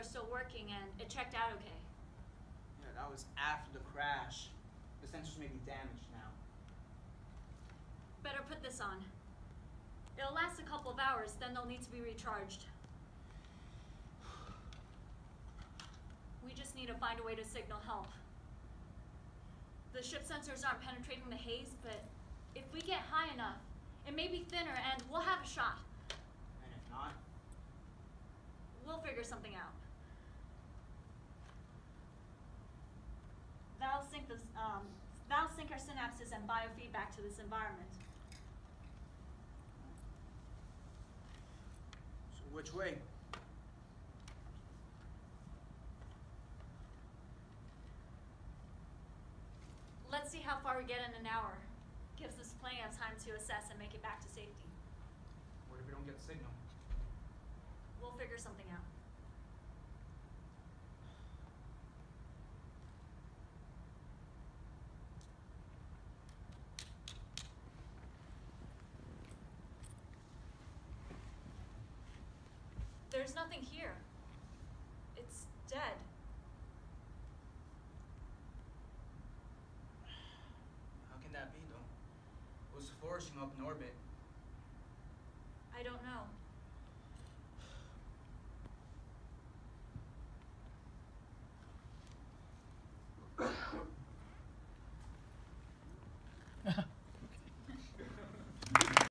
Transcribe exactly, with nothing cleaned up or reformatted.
are still working and it checked out okay. Yeah, that was after the crash. The sensors may be damaged now. Better put this on. It'll last a couple of hours, then they'll need to be recharged. We just need to find a way to signal help. The ship sensors aren't penetrating the haze, but if we get high enough, it may be thinner and we'll have a shot. And if not? We'll figure something out. That'll sync, this, um, that'll sync our synapses and biofeedback to this environment. So which way? Let's see how far we get in an hour. Gives us plenty of time to assess and make it back to safety. What if we don't get the signal? We'll figure something out. There's nothing here. It's dead. How can that be, though? It was flourishing up in orbit.